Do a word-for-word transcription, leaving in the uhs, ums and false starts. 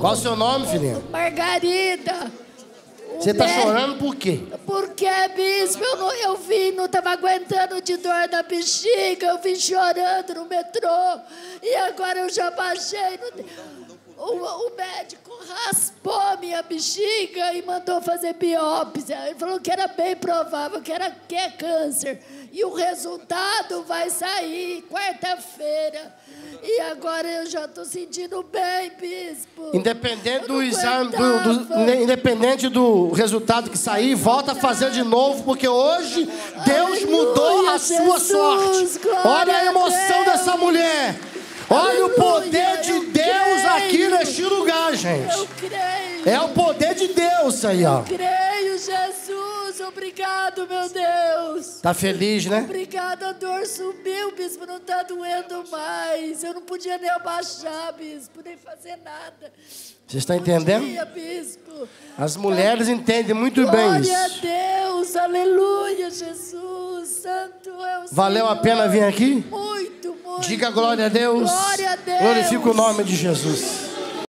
Qual o seu nome, filhinha? Margarida. Você tá chorando por quê? Porque, bispo, eu, não, eu vim, não tava aguentando de dor na bexiga, eu vim chorando no metrô, e agora eu já baixei. No, o, o médico raspou minha bexiga e mandou fazer biópsia. Ele falou que era bem provável, que era que é câncer. E o resultado vai sair quarta-feira. E agora eu já estou sentindo bem, bispo. Independente do exame, do, do, independente do resultado que sair, volta a fazer de novo, porque hoje Deus mudou a sua sorte. Olha a emoção dessa mulher. Olha o poder de Deus aqui neste lugar, gente. Eu creio. É o poder de Deus aí, ó. Eu creio, Jesus. Obrigado, meu Deus. Tá feliz, né? Obrigado, a dor subiu, bispo. Não tá doendo mais. Eu não podia nem abaixar, bispo, nem fazer nada. Você está entendendo? Podia, bispo. As mulheres eu... entendem muito Glória bem isso. Glória a Deus, aleluia, Jesus. Santo é o Valeu Senhor. A pena vir aqui? Muito. Diga glória a Deus. Glória a Deus. Glorifica o nome de Jesus.